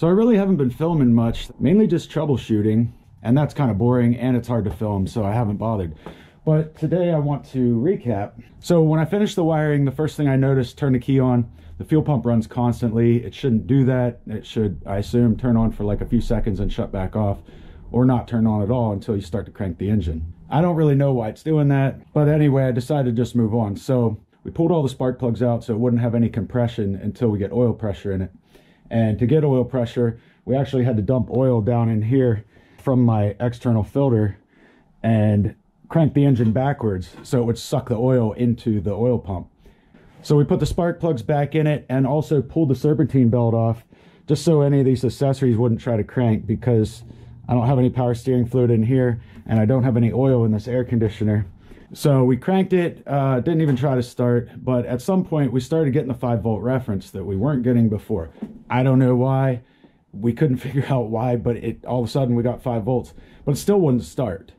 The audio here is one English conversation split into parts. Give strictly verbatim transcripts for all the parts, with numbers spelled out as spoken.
So I really haven't been filming much, mainly just troubleshooting, and that's kind of boring and it's hard to film, so I haven't bothered. But today I want to recap. So when I finished the wiring, the first thing I noticed, turn the key on, the fuel pump runs constantly. It shouldn't do that. It should, I assume, turn on for like a few seconds and shut back off, or not turn on at all until you start to crank the engine. I don't really know why it's doing that, but anyway, I decided to just move on. So we pulled all the spark plugs out so it wouldn't have any compression until we get oil pressure in it. And to get oil pressure, we actually had to dump oil down in here from my external filter and crank the engine backwards so it would suck the oil into the oil pump. So we put the spark plugs back in it and also pulled the serpentine belt off just so any of these accessories wouldn't try to crank, because I don't have any power steering fluid in here and I don't have any oil in this air conditioner. So we cranked it, uh, didn't even try to start, but at some point we started getting the five volt reference that we weren't getting before. I don't know why. We couldn't figure out why, but it all of a sudden we got five volts, but it still wouldn't start.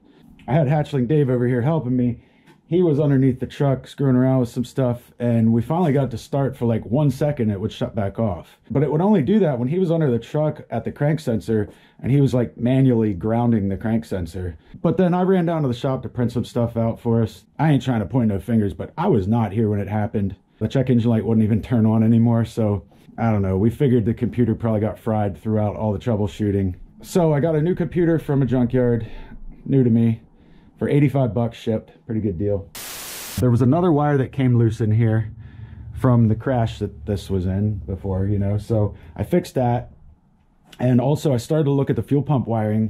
I had Hatchling Dave over here helping me. He was underneath the truck screwing around with some stuff, and we finally got to start. For like one second it would shut back off, but it would only do that when he was under the truck at the crank sensor and he was like manually grounding the crank sensor. But then I ran down to the shop to print some stuff out for us. I ain't trying to point no fingers, but I was not here when it happened. The check engine light wouldn't even turn on anymore, so I don't know, we figured the computer probably got fried throughout all the troubleshooting. So I got a new computer from a junkyard, new to me, for eighty-five bucks shipped. Pretty good deal. There was another wire that came loose in here from the crash that this was in before, you know, so I fixed that. And also I started to look at the fuel pump wiring,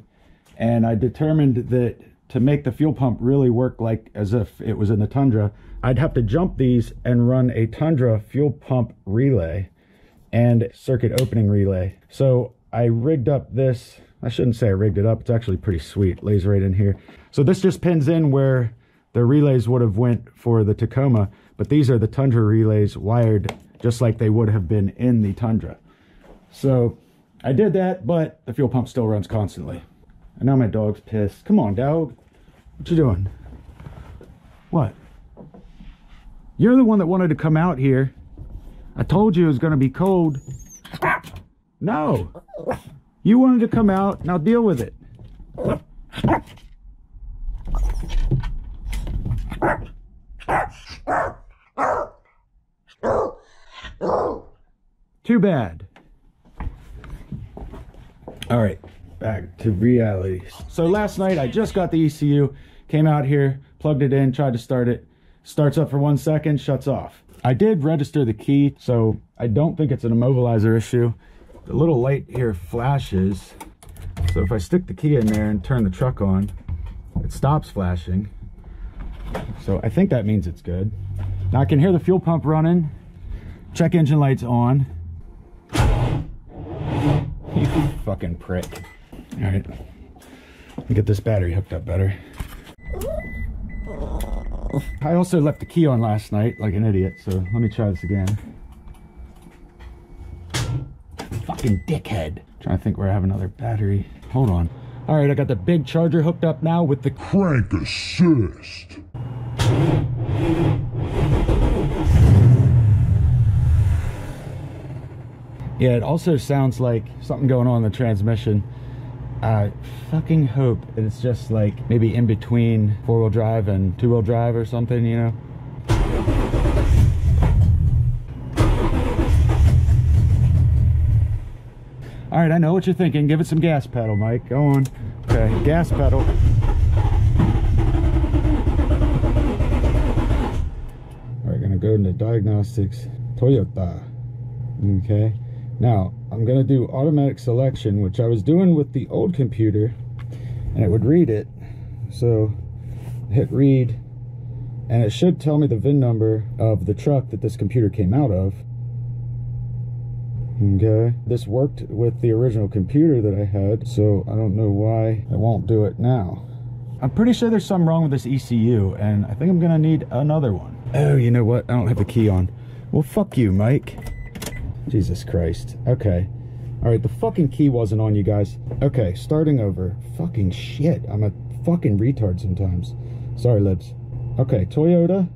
and I determined that to make the fuel pump really work like as if it was in the Tundra, I'd have to jump these and run a Tundra fuel pump relay and circuit opening relay. So I rigged up this. I shouldn't say I rigged it up. It's actually pretty sweet. It lays right in here. So this just pins in where the relays would have went for the Tacoma, but these are the Tundra relays wired just like they would have been in the Tundra. So I did that, but the fuel pump still runs constantly. And now my dog's pissed. Come on, dog. What you doing? What? You're the one that wanted to come out here. I told you it was going to be cold. No. You wanted to come out. Now deal with it. Too bad. All right, back to reality. So last night I just got the E C U, came out here, plugged it in, tried to start it. Starts up for one second, shuts off. I did register the key, so I don't think it's an immobilizer issue. The little light here flashes, so if I stick the key in there and turn the truck on, it stops flashing. So I think that means it's good. Now I can hear the fuel pump running. Check engine light's on. You fucking prick. All right, let me get this battery hooked up better. I also left the key on last night like an idiot, so let me try this again. Fucking dickhead. I'm trying to think where I have another battery. Hold on. All right, I got the big charger hooked up now with the crank assist. Yeah, it also sounds like something going on in the transmission. I fucking hope that it's just like maybe in between four-wheel drive and two-wheel drive or something, you know? All right, I know what you're thinking. Give it some gas pedal, Mike. Go on. Okay, gas pedal. All right, gonna go into diagnostics. Toyota. Okay. Now, I'm going to do automatic selection, which I was doing with the old computer, and it would read it. So hit read, and it should tell me the V I N number of the truck that this computer came out of. Okay. This worked with the original computer that I had, so I don't know why I won't do it now. I'm pretty sure there's something wrong with this E C U, and I think I'm going to need another one. Oh, you know what? I don't have the key on. Well, fuck you, Mike. Jesus Christ. Okay. All right, the fucking key wasn't on, you guys. Okay, starting over. Fucking shit. I'm a fucking retard sometimes. Sorry, Libs. Okay, Toyota,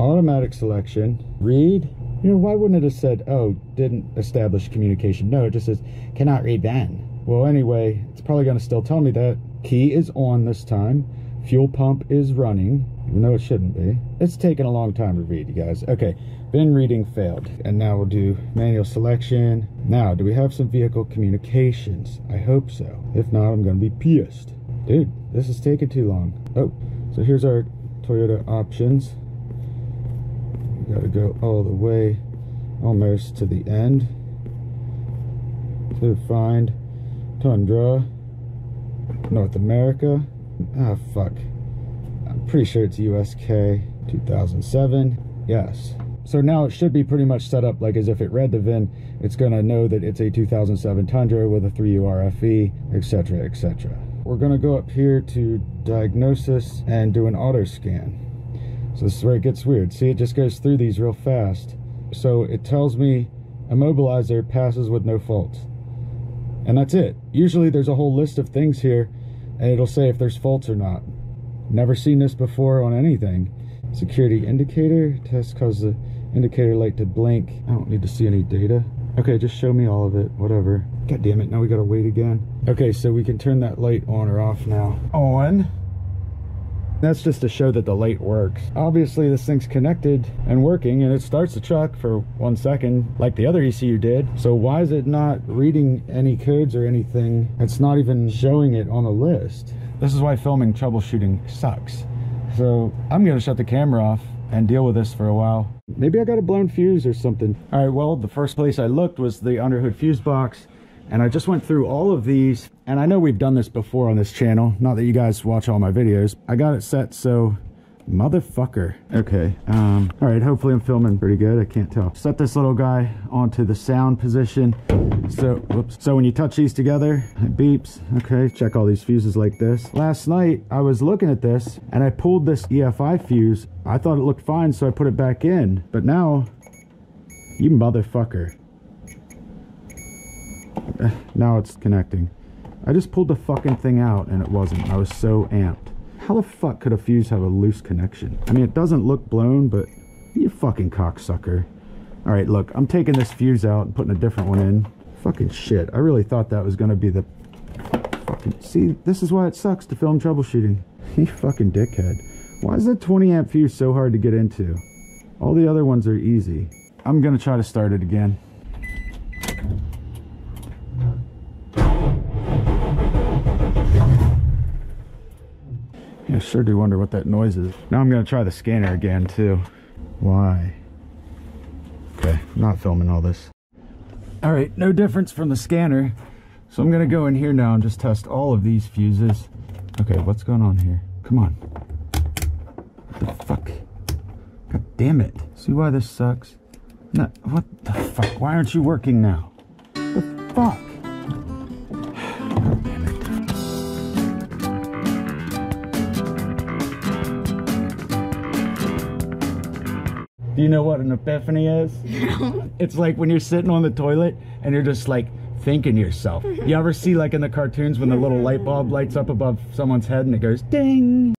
automatic selection, read, You know, why wouldn't it have said, oh, didn't establish communication? No, it just says, cannot read V A N. Well, anyway, it's probably going to still tell me that. Key is on this time. Fuel pump is running, even though it shouldn't be. It's taken a long time to read, you guys. Okay, V I N reading failed. And now we'll do manual selection. Now, do we have some vehicle communications? I hope so. If not, I'm going to be pissed. Dude, this is taking too long. Oh, so here's our Toyota options. We gotta go all the way almost to the end to find Tundra, North America. Ah, fuck. I'm pretty sure it's U S K two thousand seven. Yes. So now it should be pretty much set up like as if it read the V I N. It's gonna know that it's a two thousand seven Tundra with a three U R F E, et cetera, et cetera. We're gonna go up here to diagnosis and do an auto scan. So this is where it gets weird. See, it just goes through these real fast. So it tells me immobilizer passes with no faults. And that's it. Usually there's a whole list of things here and it'll say if there's faults or not. Never seen this before on anything. Security indicator, test caused the indicator light to blink. I don't need to see any data. Okay, just show me all of it, whatever. God damn it, now we gotta wait again. Okay, so we can turn that light on or off now. On. That's just to show that the light works. Obviously this thing's connected and working and it starts the truck for one second like the other E C U did. So why is it not reading any codes or anything? It's not even showing it on a list. This is why filming troubleshooting sucks. So I'm gonna shut the camera off and deal with this for a while. Maybe I got a blown fuse or something. All right, well, the first place I looked was the underhood fuse box. And I just went through all of these, and I know we've done this before on this channel, not that you guys watch all my videos. I got it set so, motherfucker. Okay, um, all right, hopefully I'm filming pretty good, I can't tell. Set this little guy onto the sound position. So, whoops. So when you touch these together, it beeps. Okay, check all these fuses like this. Last night, I was looking at this, and I pulled this E F I fuse. I thought it looked fine, so I put it back in. But now, you motherfucker. Now it's connecting. I just pulled the fucking thing out and it wasn't. I was so amped. How the fuck could a fuse have a loose connection? I mean, it doesn't look blown, but you fucking cocksucker. All right, look, I'm taking this fuse out and putting a different one in. Fucking shit. I really thought that was gonna be the fucking... See, this is why it sucks to film troubleshooting. You fucking dickhead. Why is that twenty amp fuse so hard to get into? All the other ones are easy. I'm gonna try to start it again. I sure do wonder what that noise is. Now I'm gonna try the scanner again too. Why? Okay, I'm not filming all this. All right, no difference from the scanner. So I'm gonna go in here now and just test all of these fuses. Okay, what's going on here? Come on. What the fuck? God damn it. See why this sucks? No, what the fuck? Why aren't you working now? The fuck? Do you know what an epiphany is? No. It's like when you're sitting on the toilet and you're just like thinking to yourself. You ever see like in the cartoons when the little light bulb lights up above someone's head and it goes ding?